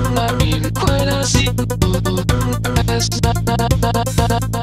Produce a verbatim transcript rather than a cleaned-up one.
I mean, quite as simple as